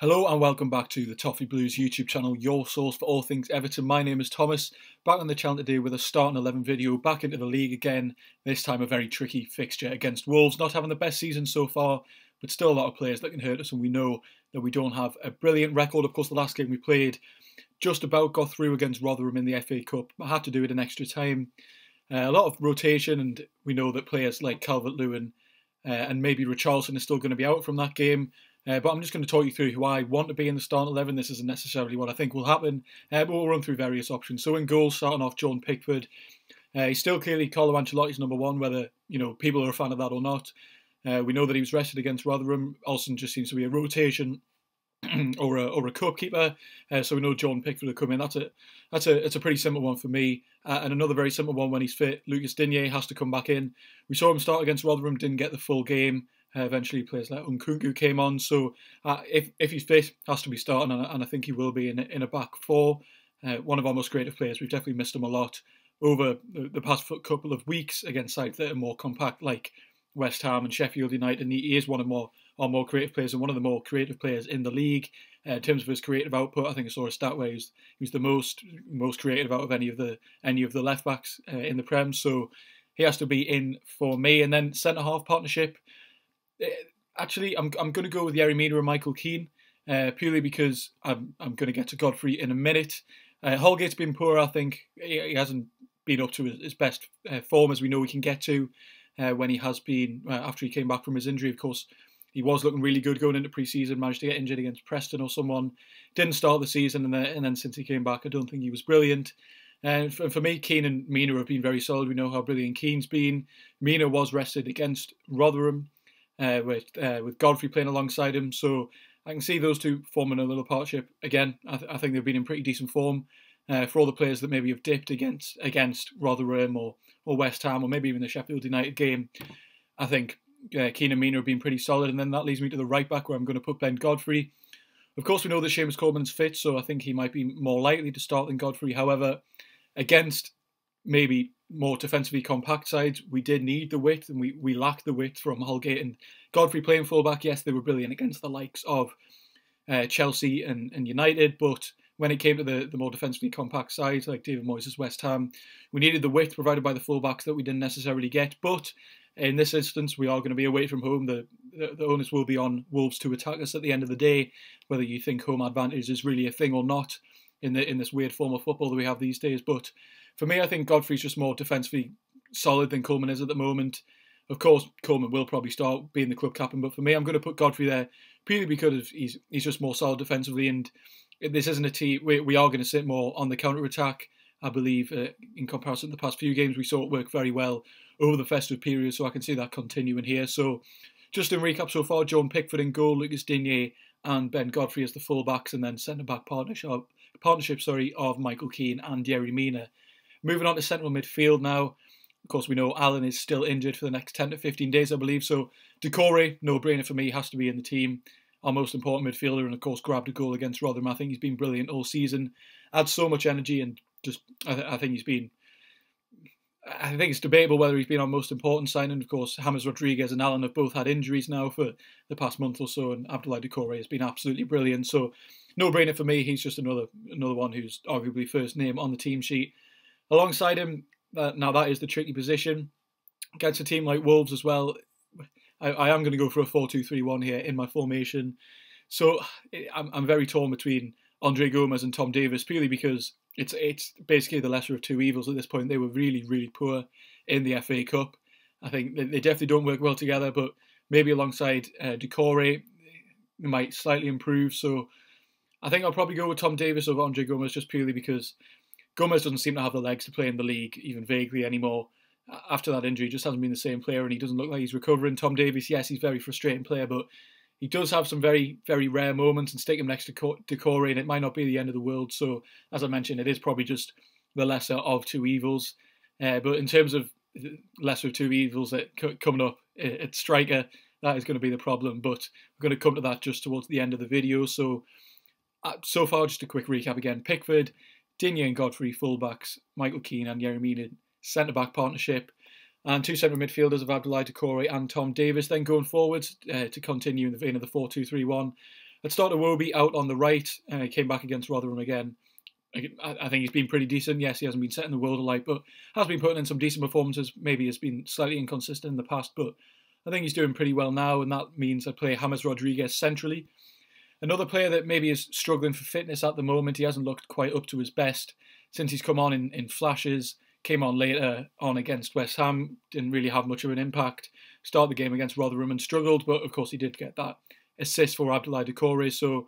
Hello and welcome back to the Toffee Blues YouTube channel, your source for all things Everton. My name is Thomas, back on the channel today with a starting 11 video, back into the league again, this time a very tricky fixture against Wolves, not having the best season so far, but still a lot of players that can hurt us, and we know that we don't have a brilliant record. Of course, the last game we played just about got through against Rotherham in the FA Cup, I had to do it in extra time. A lot of rotation, and we know that players like Calvert-Lewin and maybe Richarlison is still going to be out from that game. But I'm just going to talk you through who I want to be in the starting 11. This isn't necessarily what I think will happen, but we'll run through various options. So in goal, starting off Jordan Pickford. He's still clearly Carlo Ancelotti's number one, whether people are a fan of that or not. We know that he was rested against Rotherham. Olsen just seems to be a rotation or a cup keeper. So we know Jordan Pickford will come in. That's a pretty simple one for me. And another very simple one when he's fit. Lucas Digne has to come back in. We saw him start against Rotherham, didn't get the full game. Eventually players like Nkunku came on, so if he's fit, has to be starting, and I think he will be in a back four. One of our most creative players. We've definitely missed him a lot over the past couple of weeks against sides that are more compact, like West Ham and Sheffield United, and he is one of our more creative players, and one of the more creative players in the league. In terms of his creative output, I think I saw a stat where he was the most creative out of any of the left backs in the Prem, so he has to be in for me. And then centre-half partnership, actually, I'm going to go with Yerry Mina and Michael Keane, purely because I'm going to get to Godfrey in a minute. Holgate's been poor, I think. He hasn't been up to his best form, as we know we can get to when he has been, after he came back from his injury. Of course, he was looking really good going into pre-season, managed to get injured against Preston or someone, didn't start the season, and then since he came back, I don't think he was brilliant. And for me, Keane and Mina have been very solid. We know how brilliant Keane's been. Mina was rested against Rotherham, with Godfrey playing alongside him, so I can see those two forming a little partnership again. I think they've been in pretty decent form for all the players that maybe have dipped against Rotherham or West Ham or maybe even the Sheffield United game. I think Keane and Mina have been pretty solid, and then that leads me to the right back where I'm going to put Ben Godfrey. Of course, we know that Seamus Coleman's fit, so I think he might be more likely to start than Godfrey. However, against maybe more defensively compact sides, we did need the width, and we lacked the width from Holgate and Godfrey playing fullback. Yes, they were brilliant against the likes of Chelsea and United, but when it came to the more defensively compact sides like David Moyes' West Ham, we needed the width provided by the fullbacks that we didn't necessarily get. But in this instance, we are going to be away from home. The onus will be on Wolves to attack us at the end of the day, whether you think home advantage is really a thing or not in this weird form of football that we have these days. But for me, I think Godfrey's just more defensively solid than Coleman is at the moment. Of course, Coleman will probably start being the club captain, but for me, I'm going to put Godfrey there purely because he's just more solid defensively, and this isn't a team. We are going to sit more on the counter-attack, I believe, in comparison to the past few games. We saw it work very well over the festive period, so I can see that continuing here. So just in recap so far, Jordan Pickford in goal, Lucas Digne and Ben Godfrey as the full-backs, and then centre-back partnership of Michael Keane and Yerry Mina. Moving on to central midfield now. Of course, we know Allen is still injured for the next 10 to 15 days, I believe. So Doucouré, no-brainer for me, has to be in the team. Our most important midfielder, and of course, grabbed a goal against Rotherham. I think he's been brilliant all season. Adds so much energy, and just I think he's been. I think it's debatable whether he's been our most important signing. Of course, James Rodriguez and Allen have both had injuries now for the past month or so, and Abdoulaye Doucouré has been absolutely brilliant. So no-brainer for me. He's just another one who's arguably first name on the team sheet. Alongside him, now that is the tricky position. Against a team like Wolves as well, I am going to go for a 4-2-3-1 here in my formation. So I'm very torn between Andre Gomes and Tom Davies, purely because it's basically the lesser of two evils at this point. They were really, really poor in the FA Cup. I think they definitely don't work well together, but maybe alongside Doucouré, they might slightly improve. So I think I'll probably go with Tom Davies over Andre Gomes, just purely because Gomes doesn't seem to have the legs to play in the league, even vaguely, anymore. After that injury, he just hasn't been the same player, and he doesn't look like he's recovering. Tom Davies, yes, he's a very frustrating player, but he does have some very, very rare moments, and stick him next to Doucouré, and it might not be the end of the world. So, as I mentioned, it is probably just the lesser of two evils. But in terms of lesser of two evils that coming up at striker, that is going to be the problem. But we're going to come to that just towards the end of the video. So far, just a quick recap again. Pickford, Digne and Godfrey, fullbacks, Michael Keane and Yerry Mina, centre-back partnership, and two central midfielders of Abdoulaye Doucouré and Tom Davies. Then going forwards, to continue in the vein of the 4-2-3-1, It started Iwobi out on the right, and he came back against Rotherham again. I think he's been pretty decent. Yes, he hasn't been setting the world alight, but has been putting in some decent performances. Maybe has been slightly inconsistent in the past, but I think he's doing pretty well now, and that means I play James Rodriguez centrally. Another player that maybe is struggling for fitness at the moment. He hasn't looked quite up to his best since he's come on in flashes. Came on later on against West Ham, didn't really have much of an impact. Started the game against Rotherham and struggled, but of course he did get that assist for Doucouré. So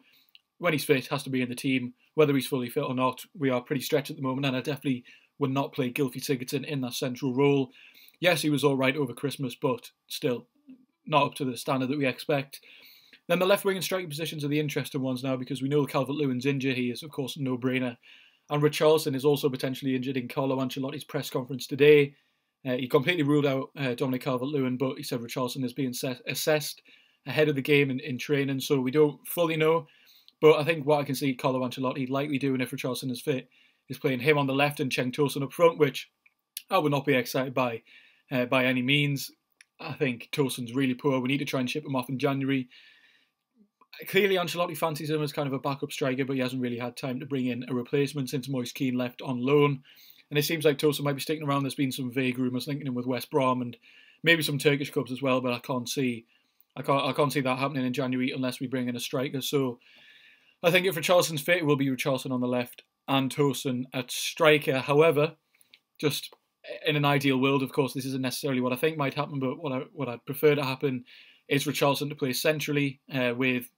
when he's fit, has to be in the team. Whether he's fully fit or not, we are pretty stretched at the moment, and I definitely would not play Gylfi Sigurdsson in that central role. Yes, he was all right over Christmas, but still not up to the standard that we expect. Then the left wing and striking positions are the interesting ones now, because we know Calvert-Lewin's injured. He is, of course, a no-brainer. And Richarlison is also potentially injured in Carlo Ancelotti's press conference today. He completely ruled out Dominic Calvert-Lewin, but he said Richarlison is being assessed ahead of the game in training, so we don't fully know. But I think what I can see Carlo Ancelotti likely doing, if Richarlison is fit, is playing him on the left and Cenk Tosun up front, which I would not be excited by any means. I think Tosun's really poor. We need to try and ship him off in January. Clearly, Ancelotti fancies him as kind of a backup striker, but he hasn't really had time to bring in a replacement since Moise Keane left on loan. And it seems like Tosun might be sticking around. There's been some vague rumours linking him with West Brom and maybe some Turkish clubs as well, but I can't see that happening in January unless we bring in a striker. So I think if Richarlison's fit, it will be Richarlison on the left and Tosun at striker. However, just in an ideal world, of course, this isn't necessarily what I think might happen, but what I'd prefer to happen is Richarlison to play centrally with,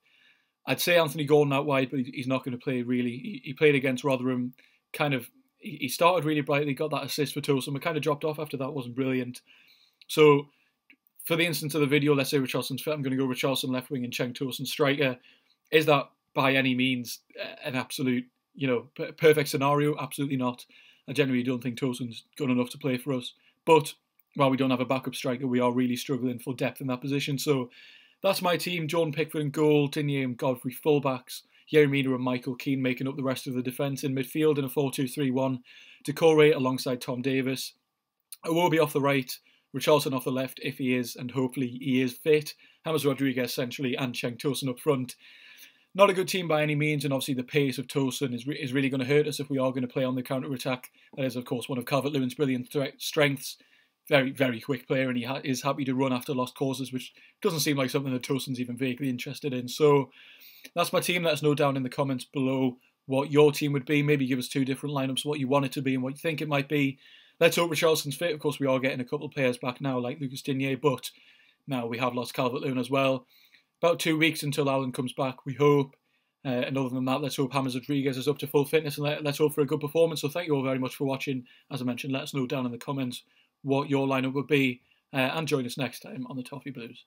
I'd say, Anthony Gordon out wide, but he's not going to play really. He played against Rotherham, he started really brightly, got that assist for Tosun, but kind of dropped off after that, wasn't brilliant. So, for the instance of the video, let's say Richarlison's fit, I'm going to go Richarlison left wing and Cenk Tosun striker. Is that by any means an absolute, perfect scenario? Absolutely not. I genuinely don't think Tosun's good enough to play for us. But while we don't have a backup striker, we are really struggling for depth in that position. So, that's my team. Jordan Pickford in goal, Digne and Godfrey fullbacks, Yerry Mina and Michael Keane making up the rest of the defence. In midfield in a 4-2-3-1, Doucouré alongside Tom Davies, Iwobi off the right, Richarlison off the left if he is, and hopefully he is fit, James Rodriguez centrally, and Cenk Tosun up front. Not a good team by any means, and obviously the pace of Tosun is really going to hurt us if we are going to play on the counter-attack. That is, of course, one of Calvert-Lewin's brilliant strengths. Very, very quick player, and he is happy to run after lost causes, which doesn't seem like something that Tosun's even vaguely interested in. So that's my team. Let us know down in the comments below what your team would be. Maybe give us two different lineups, what you want it to be and what you think it might be. Let's hope Richarlison's fit. Of course, we are getting a couple of players back now, like Lucas Digne, but now we have lost Calvert-Lewin as well. About 2 weeks until Allen comes back, we hope. And other than that, let's hope James Rodriguez is up to full fitness, and let's hope for a good performance. So thank you all very much for watching. As I mentioned, let us know down in the comments what your lineup would be, and join us next time on the Toffee Blues.